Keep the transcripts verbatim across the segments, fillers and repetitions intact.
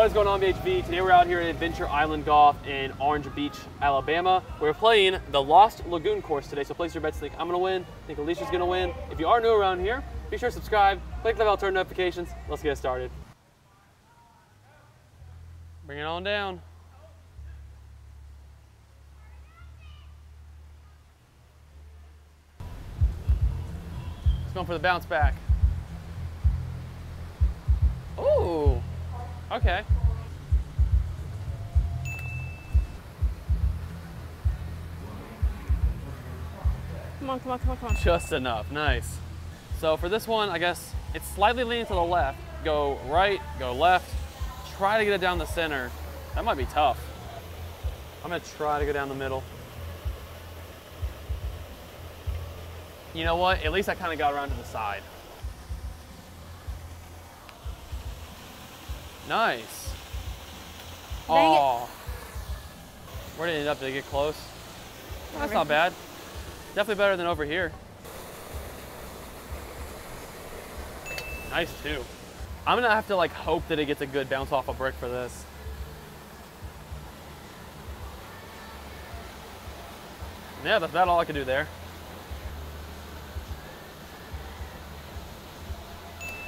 What is going on, B H V? Today we're out here at Adventure Island Golf in Orange Beach, Alabama. We're playing the Lost Lagoon course today, so place your bets. Think I'm gonna win, think Alicia's gonna win. If you are new around here, be sure to subscribe, click the bell, turn notifications. Let's get started. Bring it on down. It's going for the bounce back. Ooh. Okay. Come on, come on, come on, come on. Just enough, nice. So for this one, I guess it's slightly leaning to the left. Go right, go left. Try to get it down the center. That might be tough. I'm gonna try to go down the middle. You know what? At least I kind of got around to the side. Nice. Oh, where did it end up? Did it get close? Oh, that's not bad. Definitely better than over here. Nice too. I'm gonna have to like hope that it gets a good bounce off a brick for this. Yeah, that's about all I could do there.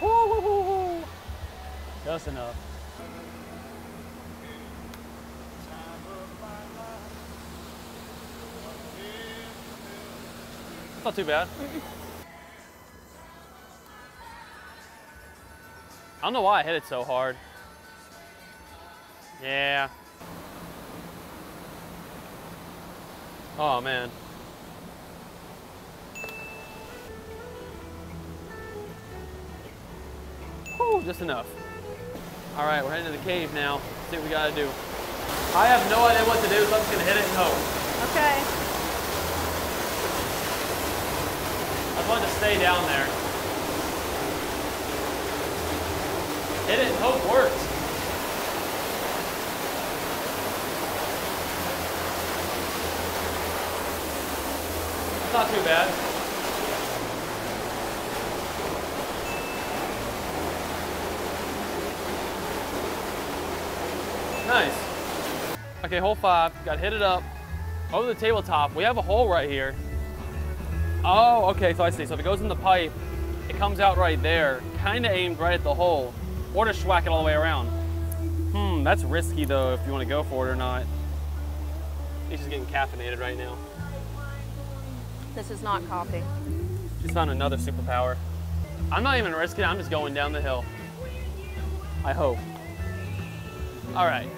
Woo-hoo-hoo-hoo. Just enough. Not too bad. I don't know why I hit it so hard. Yeah. Oh man. Whew, just enough. All right, we're heading to the cave now. Let's see what we gotta do. I have no idea what to do, so I'm just gonna hit it and hope. Okay. I wanted to stay down there. Hit it and hope worked. It's not too bad. Nice. Okay, hole five, got hit it up. Over the tabletop, we have a hole right here. Oh, okay, so I see. So if it goes in the pipe, it comes out right there, kind of aimed right at the hole, or to schwack it all the way around. Hmm, that's risky though, if you want to go for it or not. He's just getting caffeinated right now. This is not coffee. She's found another superpower. I'm not even risking it, I'm just going down the hill. I hope. All right.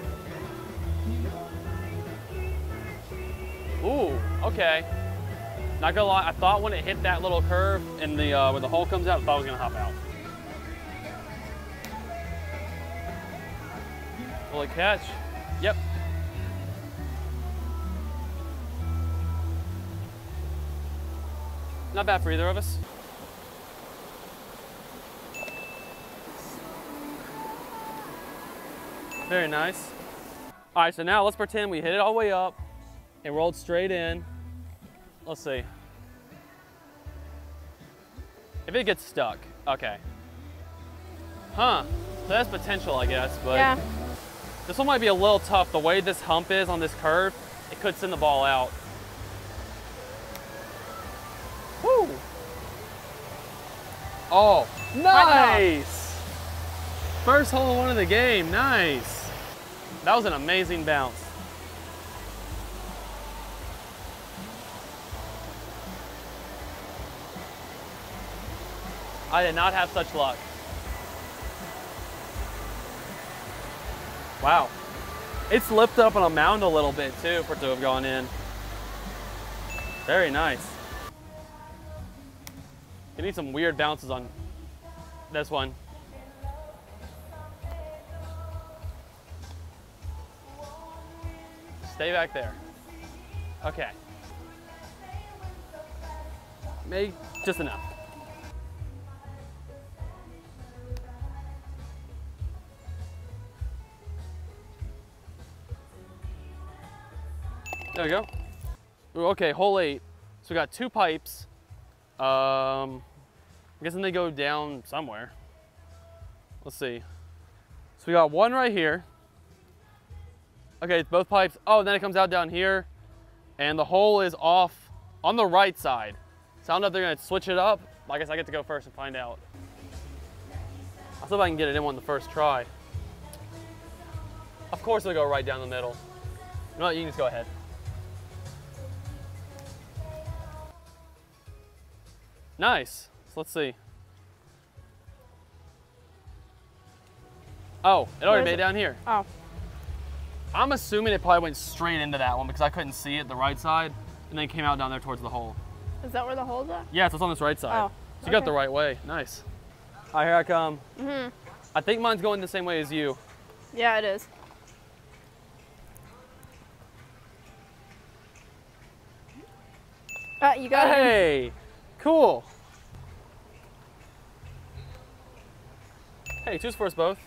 Ooh, okay. Not gonna lie, I thought when it hit that little curve and the uh, where the hole comes out, I thought I was gonna hop out. Will it catch? Yep. Not bad for either of us. Very nice. All right, so now let's pretend we hit it all the way up and rolled straight in. Let's see. If it gets stuck, okay. Huh, so that's potential, I guess, but yeah. This one might be a little tough. The way this hump is on this curve, it could send the ball out. Woo! Oh, nice! First hole in one of the game, nice. That was an amazing bounce. I did not have such luck. Wow. It slipped up on a mound a little bit too for it to have gone in. Very nice. You need some weird bounces on this one. Stay back there. Okay. Maybe just enough. There we go. Ooh, okay, hole eight. So we got two pipes. Um, I'm guessing they go down somewhere. Let's see. So So we got one right here. Okay, it's both pipes. Oh, and then it comes out down here, and the hole is off on the right side. So I don't know if they're gonna switch it up. I guess I get to go first and find out. I'll see if I can get it in on the first try. Of course it'll go right down the middle. No, you can just go ahead. Nice. So let's see. Oh, it already made it down here. Oh. I'm assuming it probably went straight into that one because I couldn't see it, the right side, and then came out down there towards the hole. Is that where the hole's at? Yeah, so it's on this right side. Oh, so you got it the right way. Nice. All right, here I come. Mm-hmm. I think mine's going the same way as you. Yeah, it is. Ah, you got it. Hey, cool. Hey, two's for us both.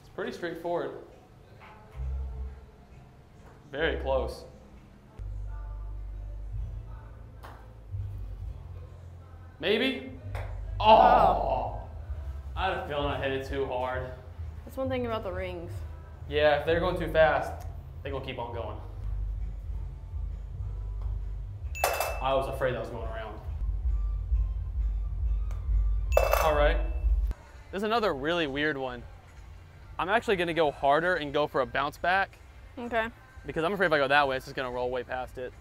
It's pretty straightforward. Very close. Maybe? Oh. oh! I had a feeling I hit it too hard. That's one thing about the rings. Yeah, if they're going too fast, they're going to keep on going. I was afraid that was going around. All right. There's another really weird one. I'm actually going to go harder and go for a bounce back. Okay. Because I'm afraid if I go that way, it's just going to roll way past it.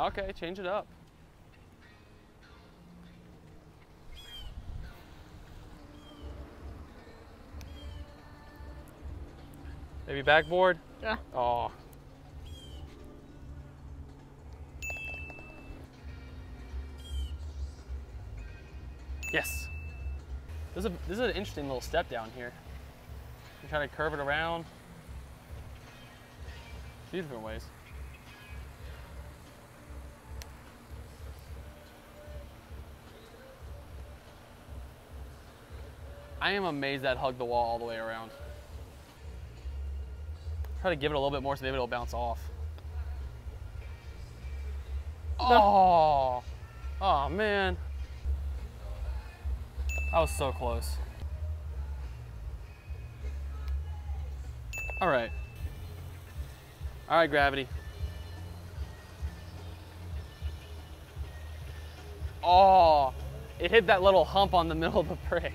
Okay, change it up. Maybe backboard? Yeah. Oh. Yes. This is, a, this is an interesting little step down here. You try to curve it around. A few different ways. I am amazed that hugged the wall all the way around. Try to give it a little bit more so maybe it'll bounce off. Oh, oh man. That was so close. All right. All right, gravity. Oh, it hit that little hump on the middle of the brick.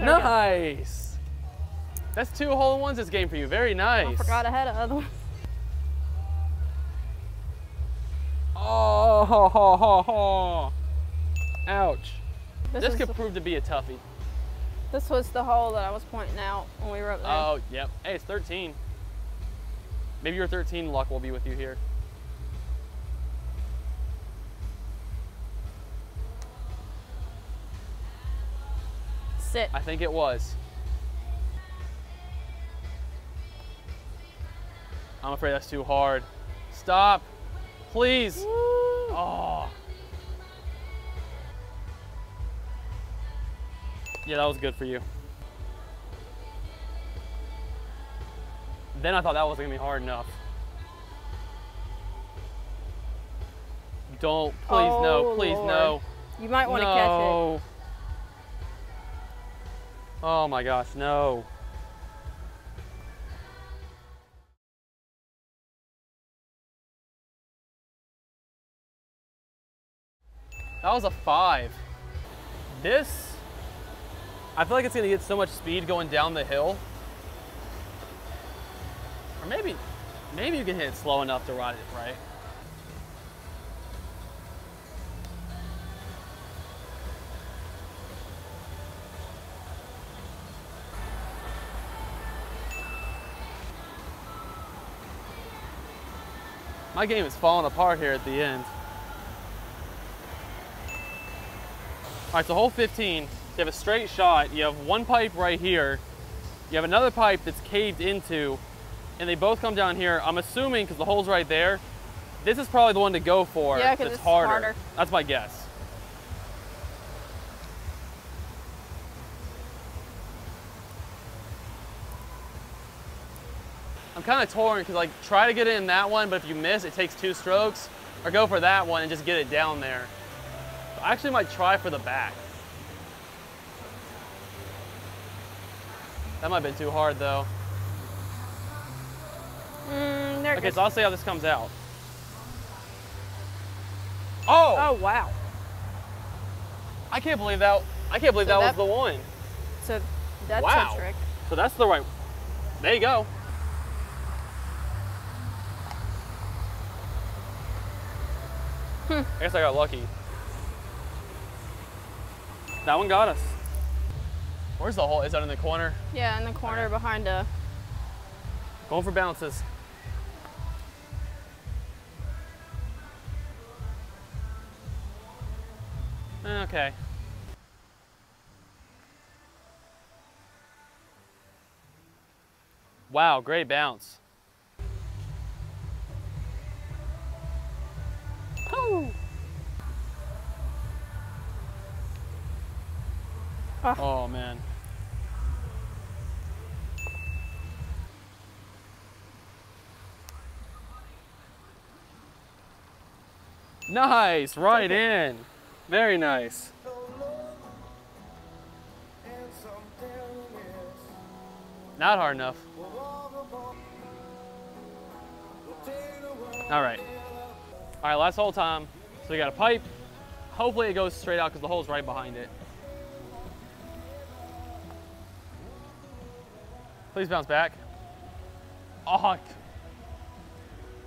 Nice. That's two hole-in-ones this game for you. Very nice. I forgot I had another one. Oh, ho, ho, ho, ho. Ouch. This, this could the, prove to be a toughie. This was the hole that I was pointing out when we were up there. Oh, yep. Hey, it's thirteen. Maybe your thirteen luck will be with you here. It. I think it was. I'm afraid that's too hard. Stop, please. Woo. Oh. Yeah, that was good for you. Then I thought that wasn't gonna be hard enough. Don't, please, oh, no, please, Lord. No. You might want to no. catch it. Oh my gosh, no. That was a five. This, I feel like it's gonna get so much speed going down the hill. Or maybe, maybe you can hit it slow enough to ride it, right? My game is falling apart here at the end. All right, so hole fifteen, you have a straight shot. You have one pipe right here. You have another pipe that's caved into, and they both come down here. I'm assuming, because the hole's right there, this is probably the one to go for. Yeah, because it's harder. harder. That's my guess. I'm kind of torn because like try to get it in that one, but if you miss, it takes two strokes, or go for that one and just get it down there. I actually might try for the back. That might have been too hard though. Mm, okay, good. So I'll see how this comes out. Oh! Oh, wow. I can't believe that, I can't believe so that, that was the one. So that's wow. a trick. So that's the right, there you go. Hmm. I guess I got lucky. That one got us. Where's the hole? Is that in the corner? Yeah, in the corner right. behind a... Going for bounces. Okay. Wow, great bounce. Oh. Oh. Oh man. Nice, right in. Very nice. Not hard enough. All right. All right, last hole time. So we got a pipe. Hopefully it goes straight out because the hole's right behind it. Please bounce back. Oh,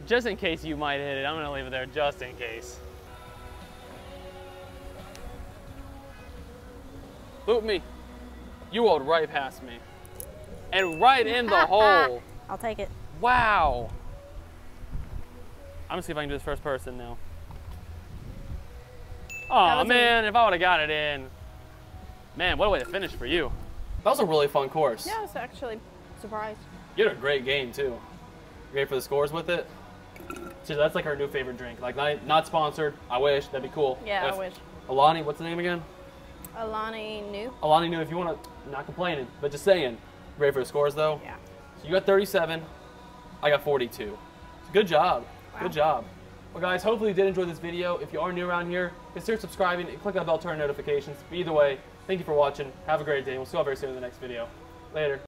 just in case you might hit it, I'm gonna leave it there just in case. Boot me. You rolled right past me. And right in the hole. I'll take it. Wow. I'm gonna see if I can do this first person now. Oh man, if I would've got it in. Man, what a way to finish for you. That was a really fun course. Yeah, I was actually surprised. You had a great game too. Great for the scores with it. So that's like our new favorite drink. Like not, not sponsored. I wish, that'd be cool. Yeah, if, I wish. Alani, what's the name again? Alani Nu. Alani Nu, if you want to, not complaining, but just saying. Ready for the scores though? Yeah. So you got thirty-seven, I got forty-two. So good job, wow. good job. Well guys, hopefully you did enjoy this video. If you are new around here, consider subscribing and click on the bell to turn on notifications. But either way, thank you for watching. Have a great day. We'll see you all very soon in the next video. Later.